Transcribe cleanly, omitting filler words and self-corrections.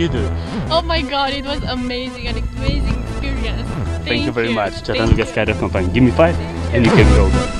you do. Oh my god, it was amazing, an amazing experience. Thank you very much. Chatanooga Skydive Company. Give me 5 and you can go.